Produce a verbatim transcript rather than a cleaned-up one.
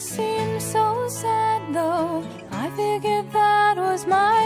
seems so sad, though I figured that was my